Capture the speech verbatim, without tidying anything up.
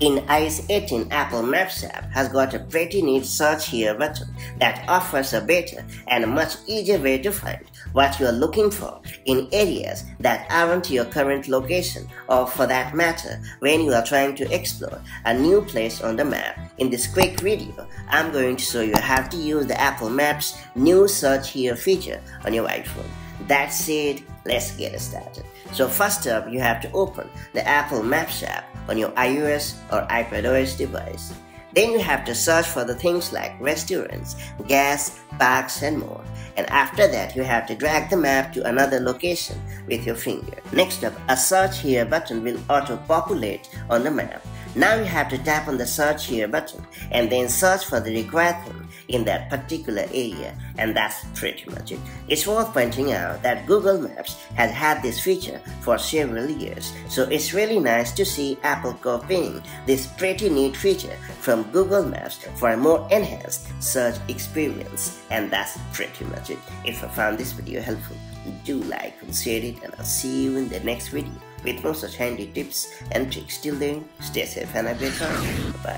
In i O S eighteen, Apple Maps app has got a pretty neat search here button that offers a better and a much easier way to find what you are looking for in areas that aren't your current location, or for that matter when you are trying to explore a new place on the map. In this quick video, I'm going to show you how to use the Apple Maps new search here feature on your iPhone. That's it, let's get started. So first up, you have to open the Apple Maps app on your iOS or iPadOS device. Then you have to search for the things like restaurants, gas, parks and more. And after that, you have to drag the map to another location with your finger. Next up, a search here button will auto-populate on the map. Now you have to tap on the search here button and then search for the required thing in that particular area, and that's pretty much it. It's worth pointing out that Google Maps has had this feature for several years, so it's really nice to see Apple copying this pretty neat feature from Google Maps for a more enhanced search experience, and that's pretty much it. If you found this video helpful, do like and share it, and I'll see you in the next video with more such handy tips and tricks. Till then, stay safe and have a great time. Bye.